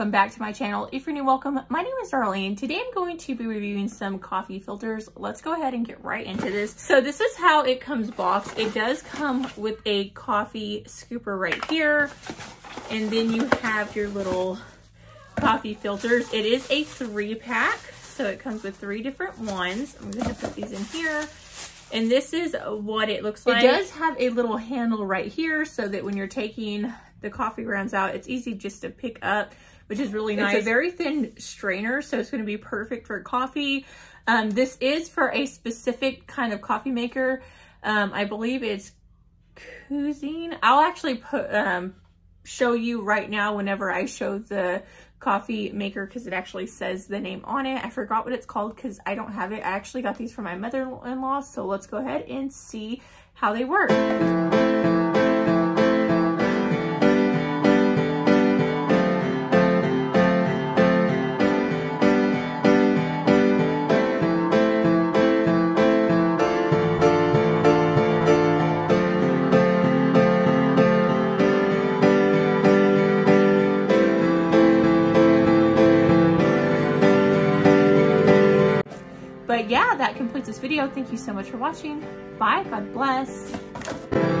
welcome back to my channel. If you're new, welcome. My name is Darlene. Today I'm going to be reviewing some coffee filters. Let's go ahead and get right into this. So this is how it comes boxed. It does come with a coffee scooper right here, and then you have your little coffee filters. It is a 3-pack, so it comes with 3 different ones. I'm gonna put these in here. And this is what it looks like. It does have a little handle right here so that when you're taking the coffee grounds out, it's easy just to pick up, which is really nice. It's a very thin strainer, so it's going to be perfect for coffee. This is for a specific kind of coffee maker. I believe it's Cuisinart. I'll actually put, show you right now whenever I show the coffee maker, because it actually says the name on it. I forgot what it's called because I don't have it. I actually got these from my mother-in-law, so let's go ahead and see how they work. But yeah, that completes this video. Thank you so much for watching. Bye. God bless.